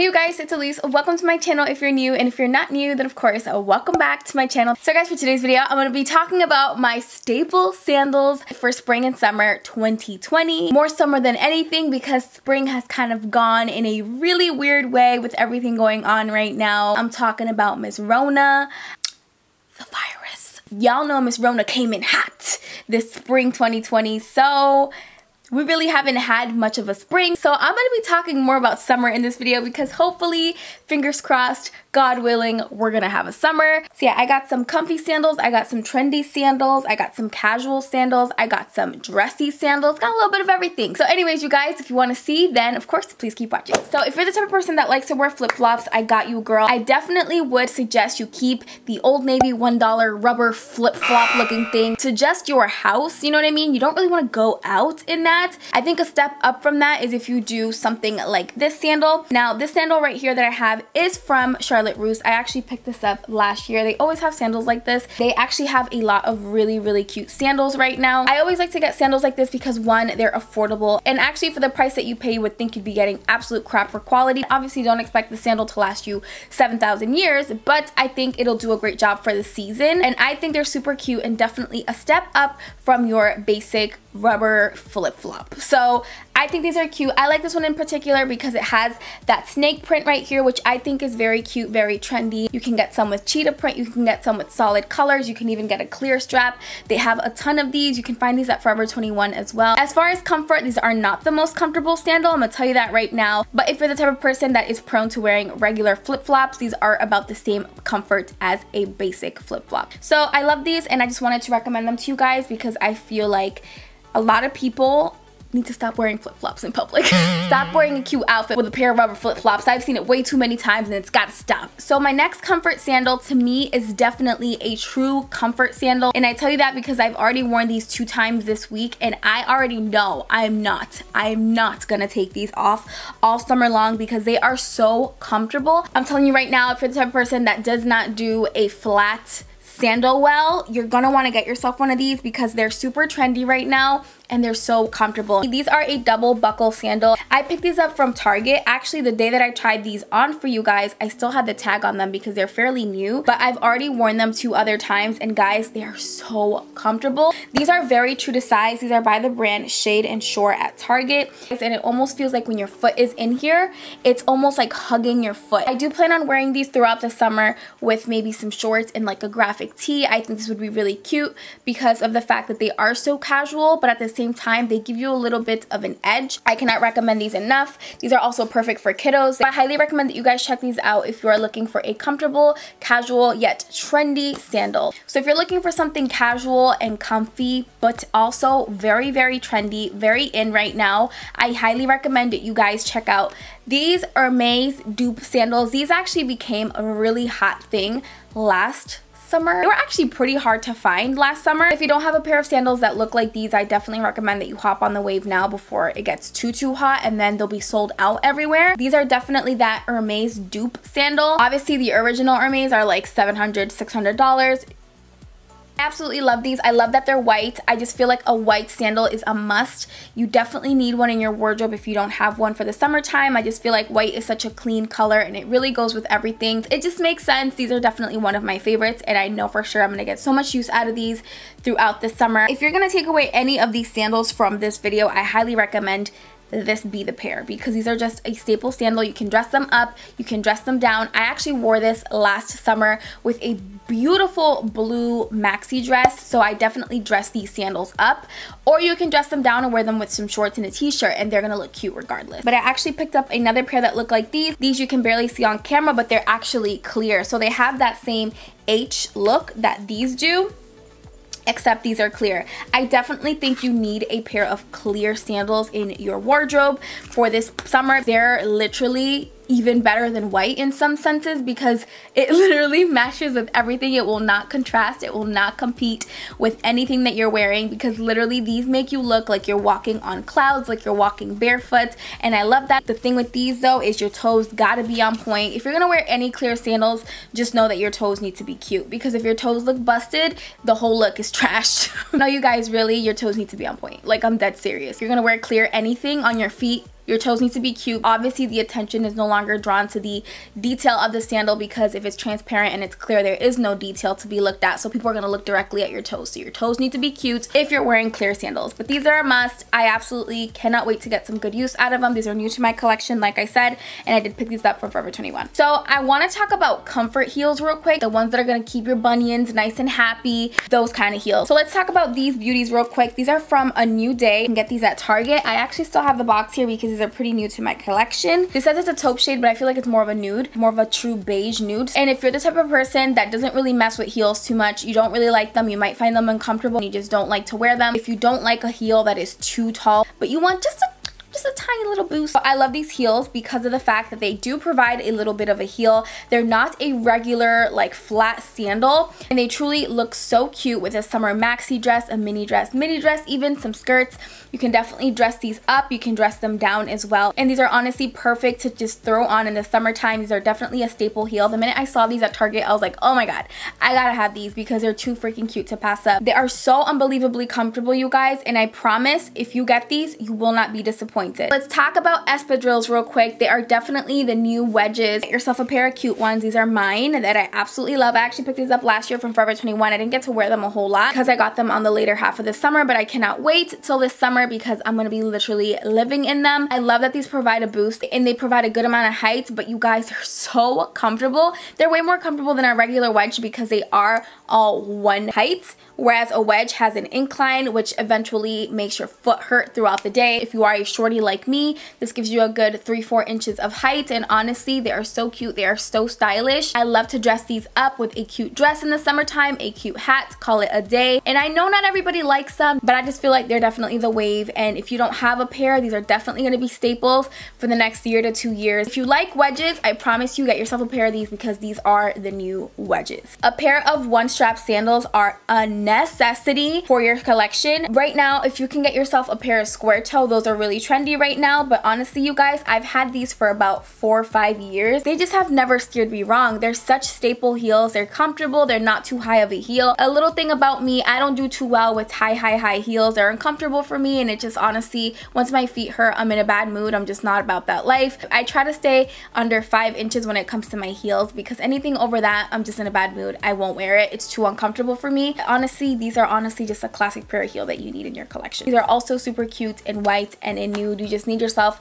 Hey you guys, it's Elise. Welcome to my channel if you're new, and if you're not new, then of course, welcome back to my channel. So guys, for today's video, I'm gonna be talking about my staple sandals for spring and summer 2020. More summer than anything because spring has kind of gone in a really weird way with everything going on right now. I'm talking about Miss Rona, the virus. Y'all know Miss Rona came in hot this spring 2020, so we really haven't had much of a spring, so I'm gonna be talking more about summer in this video because hopefully, fingers crossed, God willing, we're gonna have a summer. So yeah, I got some comfy sandals, I got some trendy sandals, I got some casual sandals, I got some dressy sandals, got a little bit of everything. So anyways, you guys, if you wanna see, then of course, please keep watching. So if you're the type of person that likes to wear flip-flops, I got you, girl. I definitely would suggest you keep the Old Navy $1 rubber flip-flop looking thing to just your house, you know what I mean? You don't really wanna go out in that. I think a step up from that is if you do something like this sandal. Now this sandal right here that I have is from Charlotte. I actually picked this up last year. They always have sandals like this. They actually have a lot of really cute sandals right now. I always like to get sandals like this because one, they're affordable, and actually for the price that you pay, you would think you'd be getting absolute crap for quality. Obviously don't expect the sandal to last you 7,000 years, but I think it'll do a great job for the season, and I think they're super cute and definitely a step up from your basic rubber flip-flop. So I think these are cute. I like this one in particular because it has that snake print right here, which I think is very cute, very trendy. You can get some with cheetah print, you can get some with solid colors, you can even get a clear strap. They have a ton of these. You can find these at Forever 21 as well. As far as comfort, these are not the most comfortable sandal, I'm gonna tell you that right now. But if you're the type of person that is prone to wearing regular flip-flops, these are about the same comfort as a basic flip-flop. So I love these and I just wanted to recommend them to you guys because I feel like a lot of people need to stop wearing flip-flops in public. Stop wearing a cute outfit with a pair of rubber flip-flops. I've seen it way too many times and it's gotta stop. So my next comfort sandal to me is definitely a true comfort sandal, and I tell you that because I've already worn these 2 times this week and I already know I am not gonna take these off all summer long because they are so comfortable. I'm telling you right now, if you're the type of person that does not do a flat sandal well, you're gonna wanna get yourself one of these because they're super trendy right now and they're so comfortable. These are a double buckle sandal. I picked these up from Target. Actually, the day that I tried these on for you guys, I still had the tag on them because they're fairly new, but I've already worn them 2 other times, and guys, they are so comfortable. These are very true to size. These are by the brand Shade and Shore at Target, and it almost feels like when your foot is in here, it's almost like hugging your foot. I do plan on wearing these throughout the summer with maybe some shorts and like a graphic tee. I think this would be really cute because of the fact that they are so casual, but at the same time they give you a little bit of an edge. I cannot recommend these enough. These are also perfect for kiddos. I highly recommend that you guys check these out if you are looking for a comfortable, casual, yet trendy sandal. So if you're looking for something casual and comfy but also very trendy, very in right now, I highly recommend that you guys check out these Hermes dupe sandals. These actually became a really hot thing last summer. They were actually pretty hard to find last summer. If you don't have a pair of sandals that look like these, I definitely recommend that you hop on the wave now before it gets too hot, and then they'll be sold out everywhere. These are definitely that Hermes dupe sandal. Obviously the original Hermes are like $700, $600. I absolutely love these. I love that they're white. I just feel like a white sandal is a must. You definitely need one in your wardrobe if you don't have one for the summertime. I just feel like white is such a clean color and it really goes with everything. It just makes sense. These are definitely one of my favorites, and I know for sure I'm gonna get so much use out of these throughout the summer. If you're gonna take away any of these sandals from this video, I highly recommend this be the pair because these are just a staple sandal. You can dress them up, you can dress them down. I actually wore this last summer with a beautiful blue maxi dress, so I definitely dress these sandals up, or you can dress them down and wear them with some shorts and a t-shirt and they're gonna look cute regardless. But I actually picked up another pair that look like these. These you can barely see on camera, but they're actually clear, so they have that same H look that these do, except these are clear. I definitely think you need a pair of clear sandals in your wardrobe for this summer. They're literally even better than white in some senses because it literally matches with everything. It will not contrast, it will not compete with anything that you're wearing because literally these make you look like you're walking on clouds, like you're walking barefoot, and I love that. The thing with these though is your toes gotta be on point. If you're gonna wear any clear sandals, just know that your toes need to be cute because if your toes look busted, the whole look is trashed. No you guys, really, your toes need to be on point. Like, I'm dead serious. If you're gonna wear clear anything on your feet, Your toes need to be cute. Obviously, the attention is no longer drawn to the detail of the sandal, because if it's transparent and it's clear, there is no detail to be looked at. So people are going to look directly at your toes. So your toes need to be cute if you're wearing clear sandals. But these are a must. I absolutely cannot wait to get some good use out of them. These are new to my collection, like I said, and I did pick these up from Forever 21. So I want to talk about comfort heels real quick. The ones that are going to keep your bunions nice and happy. Those kind of heels. So let's talk about these beauties real quick. These are from a New Day. You can get these at Target. I actually still have the box here because they're pretty new to my collection. This says it's a taupe shade, but I feel like it's more of a nude, more of a true beige nude. And if you're the type of person that doesn't really mess with heels too much, you don't really like them, you might find them uncomfortable, and you just don't like to wear them. If you don't like a heel that is too tall, but you want just a tiny little boost. I love these heels because of the fact that they do provide a little bit of a heel. They're not a regular like flat sandal, and they truly look so cute with a summer maxi dress, a mini dress, even some skirts. You can definitely dress these up. You can dress them down as well. And these are honestly perfect to just throw on in the summertime. These are definitely a staple heel. The minute I saw these at Target, I was like, oh my god, I gotta have these because they're too freaking cute to pass up. They are so unbelievably comfortable, you guys, and I promise if you get these, you will not be disappointed. Let's talk about espadrilles real quick. They are definitely the new wedges. Get yourself a pair of cute ones. These are mine that I absolutely love. I actually picked these up last year from Forever 21. I didn't get to wear them a whole lot because I got them on the later half of the summer, but I cannot wait till this summer because I'm going to be literally living in them. I love that these provide a boost and they provide a good amount of height, but you guys, they're so comfortable. They're way more comfortable than our regular wedge because they are all one height, whereas a wedge has an incline, which eventually makes your foot hurt throughout the day. If you are a shorty like me, this gives you a good 3-4 inches of height, and honestly, they are so cute. They are so stylish. I love to dress these up with a cute dress in the summertime, a cute hat, call it a day. And I know not everybody likes them, but I just feel like they're definitely the wave, and if you don't have a pair, these are definitely going to be staples for the next year to 2 years. If you like wedges, I promise you, get yourself a pair of these because these are the new wedges. A pair of one-strap sandals are a necessity for your collection. Right now, if you can get yourself a pair of square toe, those are really trendy right now, but honestly, you guys, I've had these for about 4 or 5 years. They just have never steered me wrong. They're such staple heels. They're comfortable. They're not too high of a heel. A little thing about me, I don't do too well with high heels. They're uncomfortable for me, and it just honestly, once my feet hurt, I'm in a bad mood. I'm just not about that life. I try to stay under 5 inches when it comes to my heels because anything over that, I'm just in a bad mood. I won't wear it. It's too uncomfortable for me. Honestly, these are honestly just a classic pair of heel that you need in your collection. These are also super cute in white and in nude. You just need yourself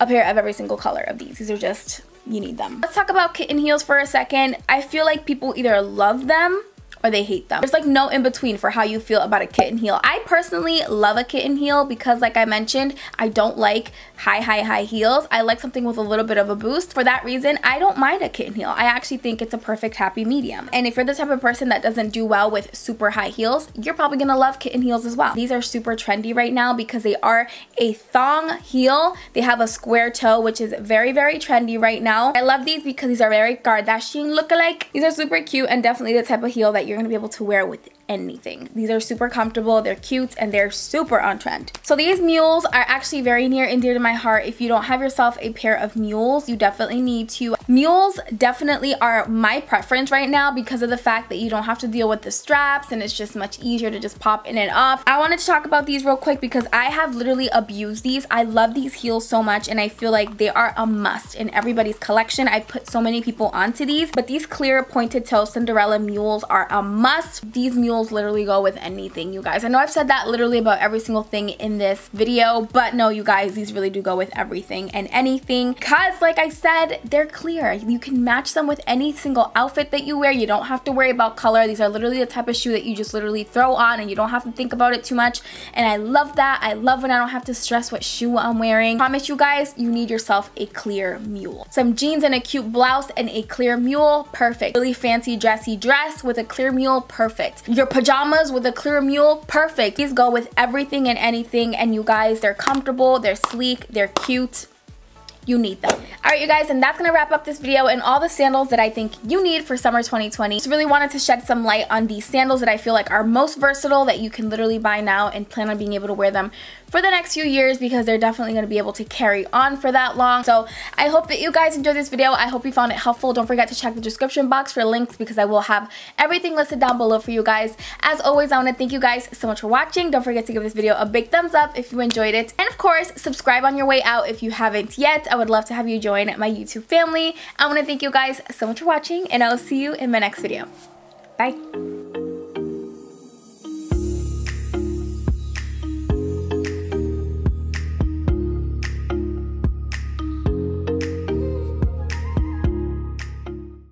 a pair of every single color of these. These are just, you need them. Let's talk about kitten heels for a second. I feel like people either love them or they hate them. There's like no in between for how you feel about a kitten heel. I personally love a kitten heel because, like I mentioned, I don't like high heels. I like something with a little bit of a boost. For that reason, I don't mind a kitten heel. I actually think it's a perfect happy medium. And if you're the type of person that doesn't do well with super high heels, you're probably gonna love kitten heels as well. These are super trendy right now because they are a thong heel. They have a square toe, which is very trendy right now. I love these because these are very Kardashian look-alike. These are super cute and definitely the type of heel that you're gonna be able to wear with anything. These are super comfortable, they're cute, and they're super on trend. So these mules are actually very near and dear to my heart. If you don't have yourself a pair of mules, you definitely need to. Mules definitely are my preference right now because of the fact that you don't have to deal with the straps and it's just much easier to just pop in and off. I wanted to talk about these real quick because I have literally abused these. I love these heels so much and I feel like they are a must in everybody's collection. I put so many people onto these, but these clear pointed toe Cinderella mules are a must. These mules literally go with anything, you guys. I know I've said that literally about every single thing in this video, but no, you guys, these really do go with everything and anything because, like I said, they're clear. You can match them with any single outfit that you wear. You don't have to worry about color. These are literally the type of shoe that you just literally throw on and you don't have to think about it too much, and I love that. I love when I don't have to stress what shoe I'm wearing. I promise you guys, you need yourself a clear mule. Some jeans and a cute blouse and a clear mule, perfect. Really fancy dressy dress with a clear mule, perfect. Your pajamas with a clear mule, perfect. These go with everything and anything, and you guys, they're comfortable, they're sleek, they're cute, you need them. All right, you guys, and that's gonna wrap up this video and all the sandals that I think you need for summer 2020. Just really wanted to shed some light on these sandals that I feel like are most versatile, that you can literally buy now and plan on being able to wear them for the next few years, because they're definitely gonna be able to carry on for that long. So I hope that you guys enjoyed this video. I hope you found it helpful. Don't forget to check the description box for links, because I will have everything listed down below for you guys. As always, I wanna thank you guys so much for watching. Don't forget to give this video a big thumbs up if you enjoyed it. And of course, subscribe on your way out if you haven't yet. I would love to have you join my YouTube family. I wanna thank you guys so much for watching, and I'll see you in my next video. Bye.